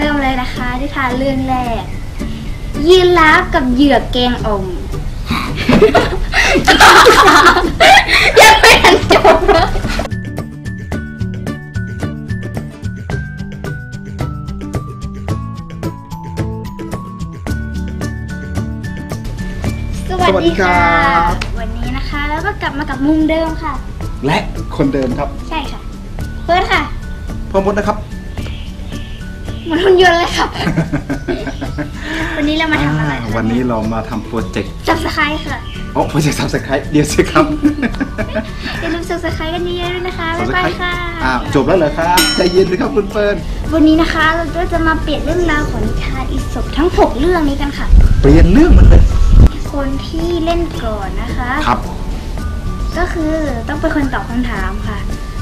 เริ่มเลยนะคะนิทานเรื่องแรกยีราฟกับเหยือกแกงอ่อมยังไม่ทันจบสวัสดีค่ะวันนี้นะคะแล้วก็กลับมากับมุมเดิมค่ะและคนเดิมครับใช่ค่ะเพิร์ทค่ะพมดนะครับเหมือนหุ่นยนต์เลยครับวันนี้เรามาทำอะไรวันนี้เรามาทำโปรเจกต์ Subscribe ค่ะอ๋อโปรเจกต์ Subscribe เดี๋ยวสิครับอย่าลืม Subscribe กันเยอะๆด้วยนะคะบ๊ายบายค่ะจบแล้วเหรอคะใจเย็นเลยครับคุณเฟิร์นวันนี้นะคะเราก็จะมาเปลี่ยนเรื่องราวของนิทานอีสปทั้ง6เรื่องนี้กันค่ะเปลี่ยนเรื่องมันเลยคนที่เล่นก่อนนะคะครับก็คือต้องเป็นคนตอบคำถามค่ะ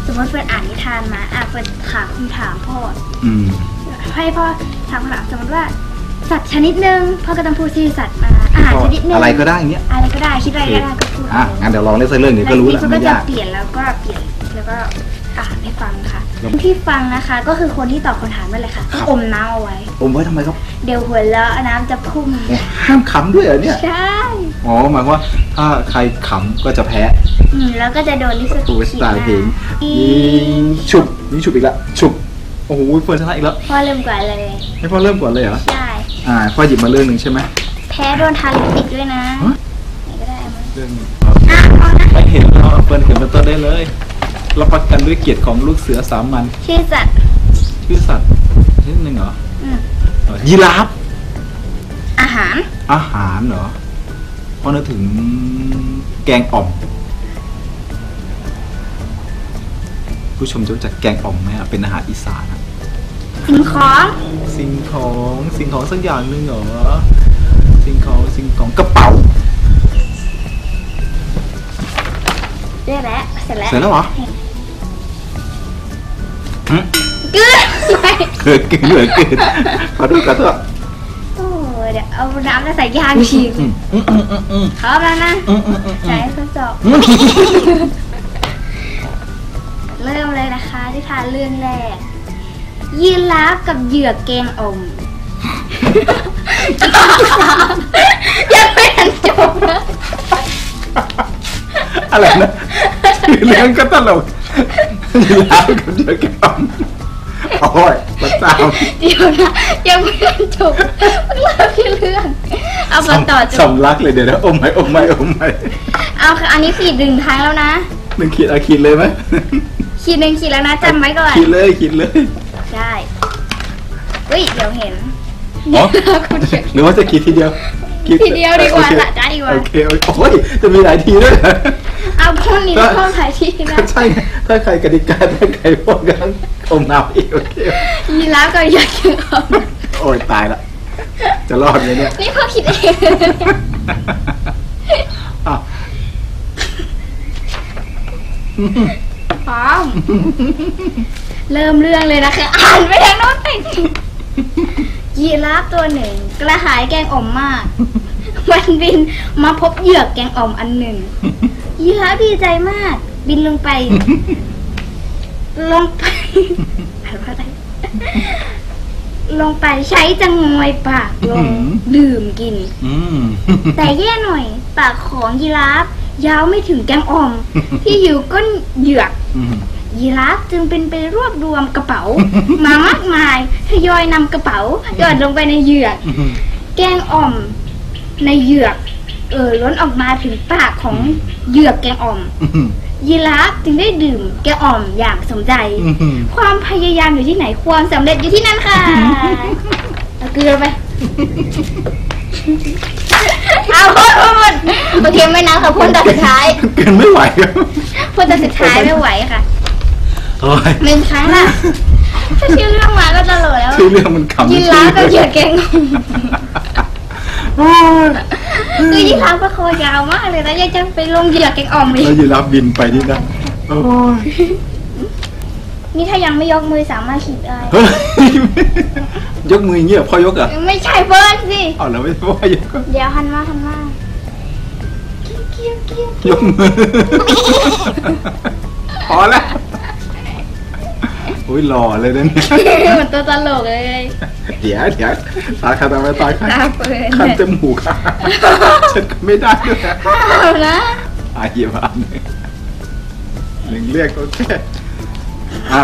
สมมติเฟิร์นอ่านนิทานมาเฟิร์นถามคำถามพ่อให้พ่อถามคำถามสมมติว่าสัตว์ชนิดหนึ่งพ่อก็ต้องพูดชื่อสัตว์มาอาหารชนิดหนึ่งอะไรก็ได้เนี้ยอะไรก็ได้คิดอะไรก็ได้ก็พูดงั้นเดี๋ยวลองเล่นเรื่องนี้ก็รู้แล้วไม่ยากเปลี่ยนแล้วก็เปลี่ยนแล้วก็อ่านให้ฟังค่ะที่ฟังนะคะก็คือคนที่ตอบคำถามนั่นแหละค่ะอมน้ำเอาไว้อมไว้ทำไมครับเดี๋ยวหัวเราะน้ำจะพุ่งห้ามขำด้วยเหรอเนี่ยใช่อ๋อหมายว่าถ้าใครขำก็จะแพ้แล้วก็จะโดนลิสต์ตัวสตาร์เห็นฉุบนี่ฉุบอีกละฉุบโอ้โหเฟิร์นชนะอีกแล้วพ่อเริ่มก่อนเลยให้พ่อเริ่มก่อนเลยเหรอใช่พ่อหยิบมาเรื่องหนึ่งใช่ไหมแพ้โดนทาลิปติกด้วยนะก็ได้เรื่องไม่เห็นเราเฟิร์นเห็นเป็นต้นได้เลยรับประกันด้วยเกียรติของลูกเสือสามัญชื่อสัตว์นิดนึงเหรอยีราฟอาหารเหรอพ่อนึกถึงแกงอ่อมผู้ชมจะรู้จักแกงอ่อมไหมครับเป็นอาหารอีสานสิ่งของสักอย่างหนึ่งเหรอสิ่งของกระเป๋าได้แล้วเสร็จแล้วเหรอเกิดขอโทษโอ้เดี๋ยวเอาน้ำมาใส่ยางฉีกขอบแล้วนะใส่ข้อศอกเริ่มเลยนะคะนิทานเรื่องแรกยีราฟกับเหยือกแกงอ่อมยังไม่ทันจบนะอะไรนะเรื่องก็ตลกยีราฟกับเหยือกแกงอ่อมโอ้ยมาตามเดี๋ยวนะยังไม่ทันจบเล่าพี่เรื่องเอามาต่อจบสำลักเลยเดี๋ยวนะอมไหมเอาค่ะอันนี้ขีดดึงท้ายแล้วนะหนึ่งขีดเอาขีดเลยไหมขีดหนึ่งขีดแล้วนะจำไว้ก่อนขีดเลยใช่เฮ้ยเดี๋ยวเห็นหรือว่าจะขีดทีเดียวดีกว่าละจ้าดีกว่าโอเคโอ้ยจะมีหลายทีด้วยเอาพวกนี้พวกหลายทีนะใช่ถ้าใครกติกาถ้าใครพวกกันอมน้ำอีกโอเคมีแล้วก็อยากกินอมโอ้ยตายละจะรอดไหมเนี่ยนี่พ่อขีดเองพร้อมเริ่มเรื่องเลยนะคะอ่านไปทางโน้นไปยีราฟตัวหนึ่งกระหายแกงอ่อมมากมันบินมาพบเหยือกแกงอ่อมอันหนึ่งยีราฟดีใจมากบินลงไปใช้จะงอยปากลงดื่มกินแต่แย่หน่อยปากของยีราฟยาวไม่ถึงแกงอ่อมที่อยู่ก้นเหยือกยีราฟจึงเป็นไปรวบรวมกระเป๋ามามากมายทยอยนำกระเป๋าหย่อนลงไปในเหยือกแกงอ่อมในเหยือกล้นออกมาถึงปากของเหยือกแกงอ่อมยีราฟจึงได้ดื่มแกงอ่อมอย่างสมใจความพยายามอยู่ที่ไหนความสำเร็จอยู่ที่นั่นค่ะเอาเกลือไปเอาพ่นโอเคไม่น้ำค่ะพ่นแต่สุดท้ายเกินไม่ไหวครับพ่นแต่สุดท้ายไม่ไหวค่ะหนึ่งครั้งละถ้าชื่อเรื่องมาก็ตลกแล้วชื่อเรื่องมันขำยีราฟก็เหยียดแกงคือยีราฟก็คอยาวมากเลยนะยังจะไปลงเหยียดแกงอ่อมอีกแล้วยีราฟบินไปนี่นะนี่ถ้ายังไม่ยกมือสามารถขีดได้ยกมือเงี้ยพ่อยกอ่ะไม่ใช่เบิร์ดสิอ๋อแล้วไม่พ่อยกเดี๋ยวหันมาเกี้ยกมือพอแล้วโอ้ยหล่อเลยนะเนี่ยเหมือนตัวตลกเลย เดี๋ยวตาขาดอะไรตาขาดคันจมูกค่ะฉันก็ไม่ได้ด้วยนะตาเยี่ยมอันเรียกเขาแค่อ่ะ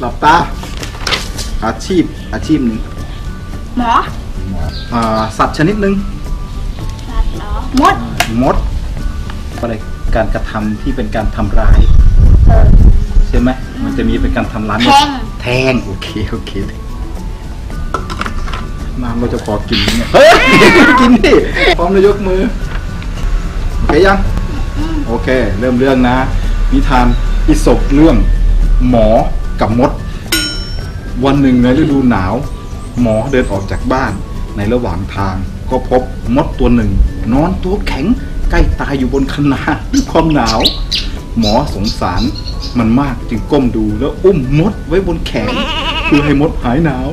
หลับตาอาชีพหนึ่งหมอสัตว์ชนิดหนึ่งสัตว์เหรอมดอะไรการกระทำที่เป็นการทำร้ายใช่ไหมมันจะมีเป็นการทำร้ายแทงโอเคน้ำเราจะขอกินเนี่ยเฮ้ยกินดิพร้อมแล้วยกมือโอเคยังโอเคเริ่มเรื่องนะนิทานอิศพเรื่องหมอกับมดวันหนึ่งในฤดูหนาวหมอเดินออกจากบ้านในระหว่างทางก็พบมดตัวหนึ่งนอนตัวแข็งใกล้ตายอยู่บนคะนาด้วยความหนาวหมอสงสารมันมากจึงก้มดูแล้วอุ้มมดไว้บนแขนเพื่อให้มดหายหนาว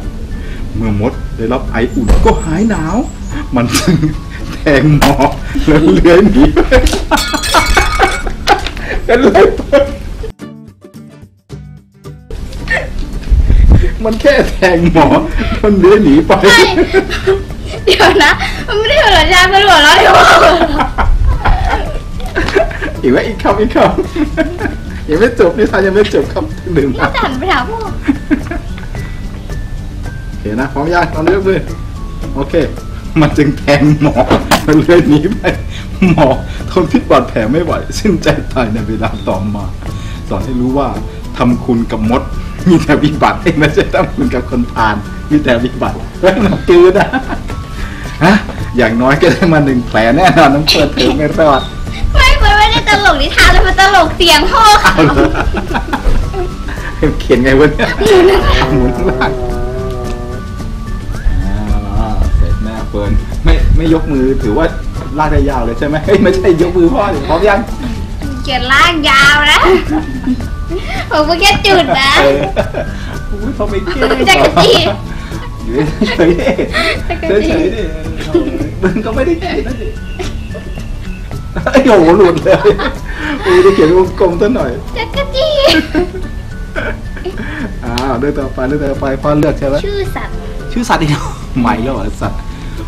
เมื่อมดได้รับไออุ่นก็หายหนาวมันจึงแทงหมอแล้วเลื้อยหนีไปแล้วเลื้อยไปมันแค่แทงหมอมันเลื้อยหนีไปเดี๋ยวนะมันไม่ได้หัวเราะยามันหัวเราะอยู่อีกคำยังไม่จบนิทานยังไม่จบครับดื่มน้ำสั่นไปถามพ่อโอเคนะพร้อมยังตอนนี้เพื่อนโอเคมันจึงแทงหมอมันเลื้อยหนีไปหมอทนพิษบาดแผลไม่ไหวสิ้นใจตายในเวลาต่อมาสอนให้รู้ว่าทำคุณกับมดมีแต่วิบัติเองไม่ใช่ทำคุณกับคนพาลมีแต่วิบัติแล้วน้ำตื้อนะฮะอย่างน้อยก็ได้มา1 แผลแน่นอนน้ำเปิดเธอไม่รอดไม่ได้ตลกนิทานเลยมันตลกเสียงพ่อค่ะเขียนไงวะเนี่ยหมุนข้างหลังเสร็จแม่เฟิร์นไม่ยกมือถือว่าลากได้ยาวเลยใช่ไหมไม่ใช่ยกมือพ่อพร้อมยังเขียนลากยาวนะผมก็แค่จุดนะเขาไม่เก่งจักรจีเฉยดิมันก็ไม่ได้เก่งนะไอ้โง่หลุดเลยอุ้ยได้เขียนวงกลมต้นหน่อยจักรจี้เรื่องต่อไปพ่อเลือกใช่ไหมชื่อสัตว์อีกใหม่แล้วสัตว์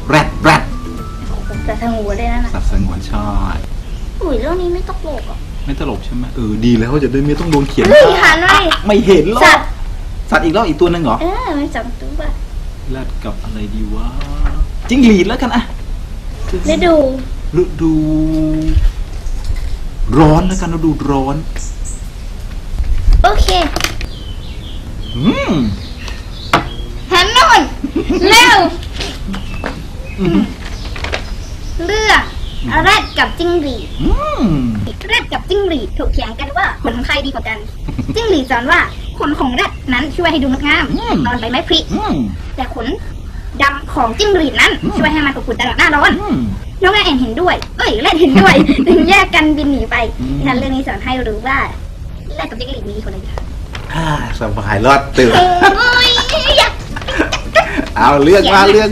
แรดสัตว์สงวนเลยนะสัตว์สงวนใช่อุ้ยเรื่องนี้ไม่ตลกอ่ะไม่ตลกใช่ไหมดีแล้วจะได้ไม่ต้องโดนเขียนไม่เห็นหรอกสัตว์อีกรอบอีกตัวนึงเหรอมันจำตัวแรดกับอะไรดีวะจิ้งหรีดแล้วกันอะฤดูร้อนแล้วกันฤดูร้อนโอเคฮันนอนเร็วเลือกแรดกับจิ้งหรีดแรดกับจิ้งหรีดถูกเถียงกันว่าขนของใครดีกว่ากันจิ้งหรีดสอนว่าขนของแรดนั้นช่วยให้ดูงดงามตอนใบไม้ผลิแต่ขนดำของจิ้งหรีดนั้นช่วยให้มันอบอุ่นตลอดหน้าร้อนน้องแรดเห็นด้วยแรดเห็นด้วยถึงแยกกันบินหนีไปนั่นเรื่องนี้สอนให้รู้ว่าแรดกับจิ้งหรีดมีคนอะไรกันสบายรอดตื่นเอาเลือกมาเป็นเรื่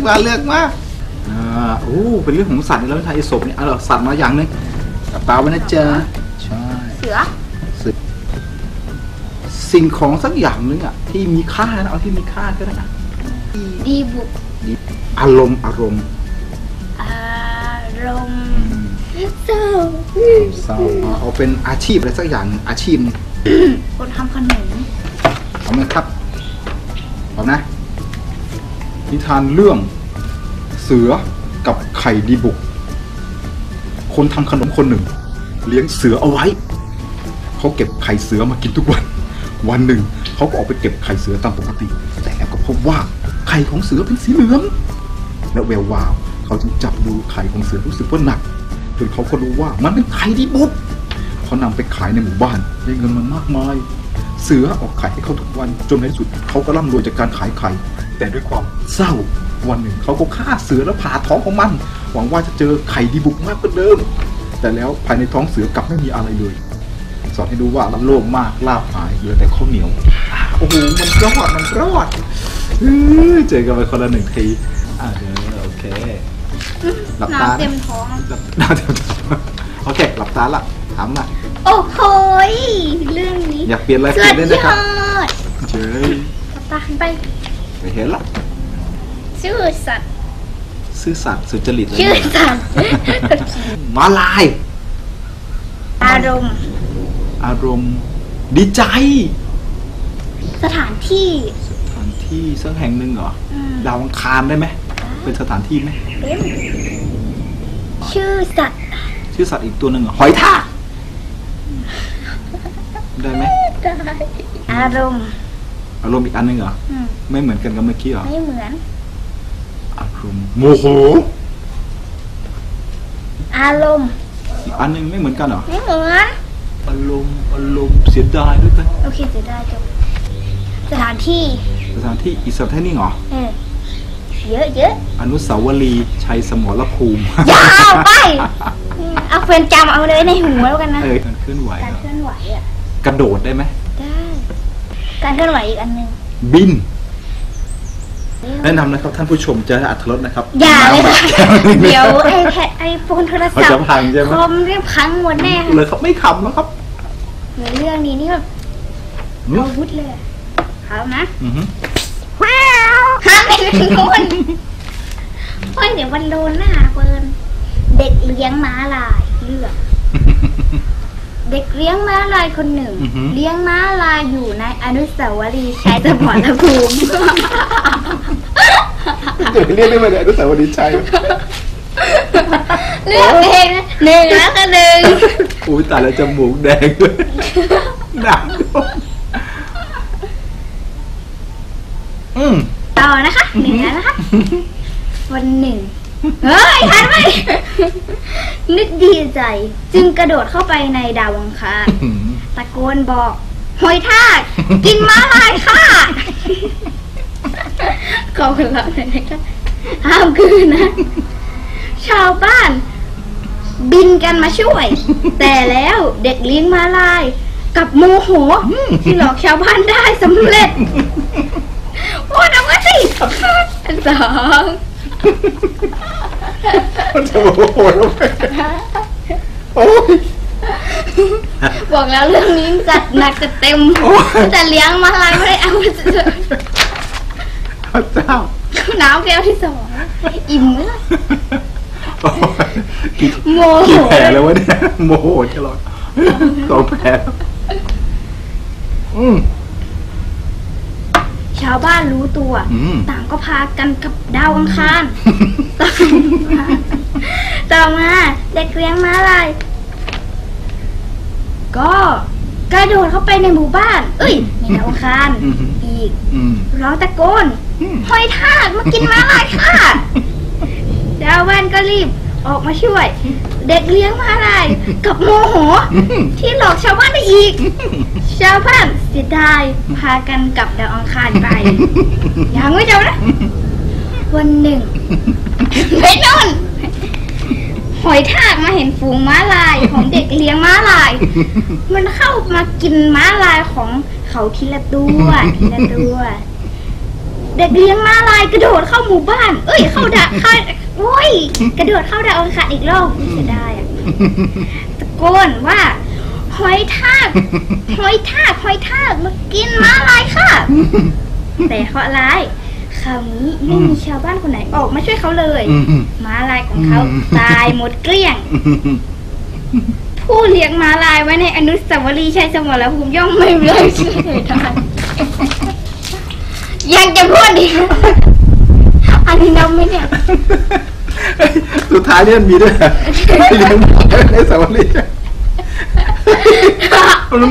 องของสัตว์แล้วนิทานอิศพเนี่ยเอาสัตว์มาอย่างนึงกับตาไว้นะเจ้าใช่เสือสิ่งของสักอย่างนึงอ่ะที่มีค่านะเอาที่มีค่าก็ได้นะดีบุกอารมณ์เศร้าเอาเป็นอาชีพอะไรสักอย่างอาชีพคนทำขนมทำนะครับพร้อมนะนิทานเรื่องเสือกับไข่ดีบุกคนทำขนมคนหนึ่งเลี้ยงเสือเอาไว้เขาเก็บไข่เสือมากินทุกวันวันหนึ่งเขาก็ออกไปเก็บไข่เสือตามปกติแต่ก็พบว่าไข่ของเสือเป็นสีเหลืองและแวววาวเขาจึงจับดูไข่ของเสือรู้สึกว่าหนักจนเขาก็รู้ว่ามันเป็นไข่ดีบุกเขานำไปขายในหมู่บ้านได้เงินมันมากมายเสือออกไข่ให้เขาทุกวันจนในที่สุดเขาก็ร่ำรวยจากการขายไข่แต่ด้วยความเศร้าวันหนึ่งเขาก็ฆ่าเสือแล้วผ่าท้องของมันหวังว่าจะเจอไข่ดีบุกมากกว่าเดิมแต่แล้วภายในท้องเสือกลับไม่มีอะไรเลยสอนให้ดูว่าล้ำโลภมากลาภหายเหลือแต่ข้าวเหนียวโอ้โหมันรอดเจอกันไปคนละ1 ทีโอเคหลับตาเต็มท้องโอเคหลับตาละถามละโอ้โหเรื่องนี้อยากเปลี่ยนอะไรเปลี่ยนได้นะครับเฉยหลับตาขึ้นไปเห็นละ ซื่อสัตย์ซื่อสัตย์สุจริตซื่อสัตย์มาลายอารมณ์ดีใจสถานที่สักแห่งหนึ่งเหรอดาวอังคารได้ไหมเป็นสถานที่ไหมชื่อสัตว์อีกตัวหนึ่งเหรอหอยทากได้ไหมได้อารมณ์อีกอันหนึ่งเหรอไม่เหมือนกันกับเมื่อกี้เหรอไม่เหมือนอารมณ์โมโหอารมณ์อีกอันหนึ่งไม่เหมือนกันเหรอไม่เหมือนอารมณ์เสียดายด้วยกันโอเคเสียดายจบสถานที่อีสถานที่เหรอเยอะอนุสาวรีย์ชัยสมรภูมิยาวไปเอาเพื่อนจำเอาเลยในหูแล้วกันนะการเคลื่อนไหวอ่ะกระโดดได้ไหมได้การเคลื่อนไหวอีกอันหนึ่งบินแนะนำนะครับท่านผู้ชมจะอัธรสนะครับอย่าเลยเดี๋ยวไอโฟนโทรศัพท์คอมเรื่องพังหมดแน่เลยครับไม่ขำแล้วครับในเรื่องนี้นี่แบบอาวุธเลยเอานะว้าวห้ามเป็นคนโอ้ยเดี๋ยววันโดนหน้าเปิลเด็กเลี้ยงม้าลายเลือกเด็กเลี้ยงม้าลายคนหนึ่งเลี้ยงม้าลายอยู่ในอนุสาวรีย์ชัยสมรภูมิเด็กเลี้ยงได้ไหมอนุสาวรีย์ชัยเลือกเองหนึ่งแล้วก็หนึ่งอุ้ยตายแล้วจมูกแดงด้วยหนักต่อนะคะหนึ่งนะคะวันหนึ่งเฮ้ยทันไหมนึกดีใจจึงกระโดดเข้าไปในดาวอังคารตะโกนบอกหอยทากกินม้าลายค่ะขอบคุณเราเลยนะคะห้ามคืนนะชาวบ้านบินกันมาช่วยแต่แล้วเด็กเลี้ยงม้าลายกับโมโหที่หลอกชาวบ้านได้สำเร็จโอ้ยเอาไว้สิสองมันจะโมโหลงไปโอ้ยบอกแล้วเรื่องนี้จัดหนักจัดเต็มแต่เลี้ยงมาลายไม่ได้เอาเจ้าน้ำแก้วที่สองอิ่มไหมล่ะโมโหแผลแล้ววะเนี่ยโมโหตลอดสองแผลชาวบ้านรู้ตัวต่างก็พากันกับดาวอังคารต่อมาเด็กเลี้ยงม้าลายก็กระโดดเข้าไปในหมู่บ้านเอ้ยในดาวอังคารอีกร้องตะโกนหอยทากมากินม้าลายค่ะดาวบ้านก็รีบออกมาช่วยเด็กเลี้ยงม้าลายกับโมโหที่หลอกชาวบ้านได้อีกชาวบ้านเสียดายพากันกลับดาวอังคารไปยังไม่จบนะวันหนึ่งไปนอนหอยทากมาเห็นฝูงม้าลายของเด็กเลี้ยงม้าลายมันเข้ามากินม้าลายของเขาทีละตัวเด็กเลี้ยงม้าลายกระโดดเข้าหมู่บ้านเอ้ยเข้าดาวโอ้ยกระโดดเข้าดาวอังคารอีกรอบเสียดายอ่ะตะโกนว่าหอยทากมากินม้าลายค่ะแต่เคราะห์ร้ายคราวนี้ไม่มีชาวบ้านคนไหนออกมาช่วยเขาเลยม้าลายของเขาตายหมดเกลี้ยงผู้เลี้ยงม้าลายไว้ในอนุสาวรีย์ชัยสมรภูมิย่อมไม่เลยเชื่อได้ยังจะพูดดิอันนี้น้ำไม่เนี่ยสุดท้ายเนี่ยมีด้วยเลี้ยงม้าในอนุสาวรีย์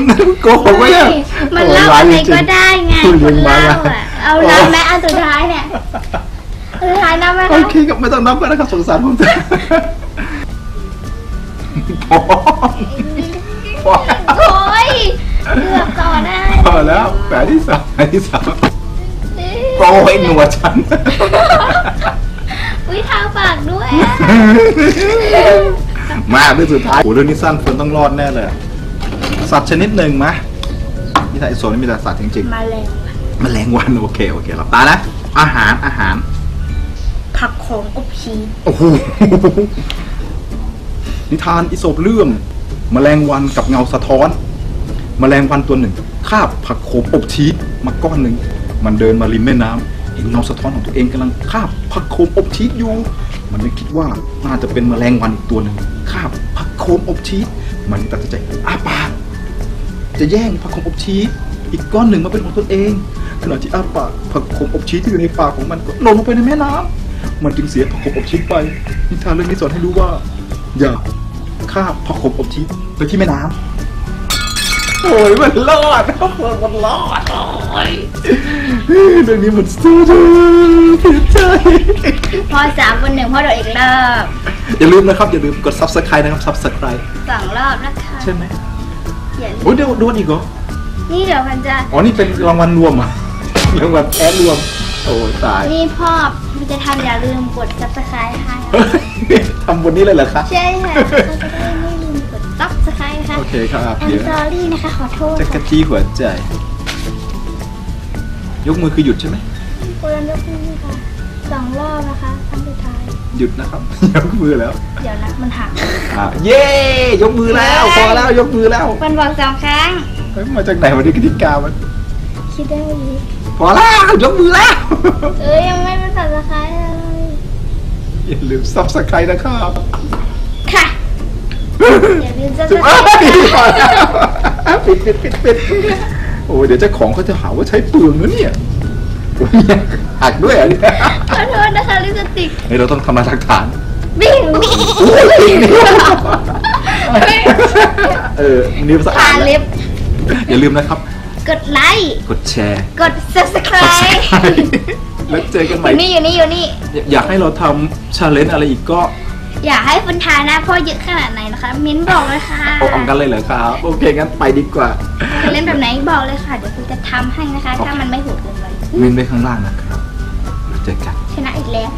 มันโกหกไว้อะมันเล่าอะไรก็ได้ไงคนเล่าอะเอาน้ำแม่อันสุดท้ายเนี่ยสุดท้ายน้ำแม่โอเคกับไม่ต้องน้ำก็ได้ครับสงสารผมเถอะโอ้ยเลือกต่อได้ต่อแล้วแผลที่สามโอ้ยหนวดฉันอุ้ยทาปากด้วยมาเรื่องสุดท้ายโอ้เรื่องนี้สั้นคนต้องรอดแน่เลยสัตว์ชนิดหนึ่งมะนี่ไทยโซนนี่มีแต่สัตว์จริงๆแมลงวันโอเคหลับตานะอาหารผักของอบชีสโอ้โหนิทานอิโสปเรื่องแมลงวันกับเงาสะท้อนแมลงวันตัวหนึ่งคาบผักโขมอบชีสมาก้อนหนึ่งมันเดินมาริมแม่น้ำ เห็นเงาสะท้อนของตัวเองกำลังคาบผักโขมอบชีสอยู่มันไม่คิดว่าน่าจะเป็นแมลงวันอีกตัวหนึ่งคาบผักโขมอบชีสมันตัดสินใจอ้าปากจะแย่งผักโขมอบชีสอีกก้อนหนึ่งมาเป็นของตนเองขณะที่อ้าปากผักโขมอบชีสที่อยู่ในปากของมันก็หล่นลงไปในแม่น้ำมันจึงเสียผักโขมอบชีสไปนิทานเรื่องนี้สอนให้รู้ว่าอย่าคาบผักโขมอบชีสไปที่แม่น้ำโอ้ยมันรอดมันรอดโอ้ยเรื่องนี้มันสู้ใจพอ3 คน 1พอโดดอีกรอบอย่าลืมนะครับอย่าลืมกด subscribe นะครับ subscribe 2 รอบนะคะใช่ไหมโอ้ยเดี๋ยวโดนอีกเหรอนี่เดี๋ยวพันจะอ๋อนี่เป็นรางวัลรวมอ่ะรางวัลแอดรวมโอ้ตายนี่พ่อมันจะทำอย่าลืมกด subscribe ให้ทำบนนี้เลยเหรอคะใช่ค่ะรับสกายนะคะโอเคครับแอมซอรี่นะคะขอโทษจักรจี้หัวใจยกมือคือหยุดใช่ไหมโกลันยกมือค่ะ2 รอบนะคะครั้งสุดท้ายหยุดนะครับยกมือแล้วเดี๋ยวนะมันหักเย้ยกมือแล้วพอแล้วยกมือแล้วมันบอก2 ครั้งมาจากไหนวันนี้กติกามันคิดได้พอแล้วยกมือแล้วยังไม่เป็นสับสกายเลยอย่าลืมซับสกายนะครับค่ะอย่าลืมจะปิดโอ้เดี๋ยวเจ้าของเขาจะหาว่าใช้เปลืองนะเนี่ยหักด้วยอ่ะเนี่ยขอโทษนะคะลิปสติกเฮ้ยเราต้องทำลายหลักฐานบิ้งนิ้วสะอาดเล็บอย่าลืมนะครับกดไลค์กดแชร์กด subscribe แล้วเจอกันใหม่อยู่นี่อยากให้เราทำ challenge อะไรอีกก็อยากให้คุณทาหน้าพ่อเยอะขนาดไหนนะคะมิ้นบอกเลยค่ะออกกันเลยเหรอครับโอเคงั้นไปดีกว่าจะเล่นแบบไหนบอกเลยค่ะเดี๋ยวคุณจะทำให้นะคะถ้ามันไม่โหดเกินไปมิ้นไปข้างล่างนะครับเจอกันชนะอีกแล้ว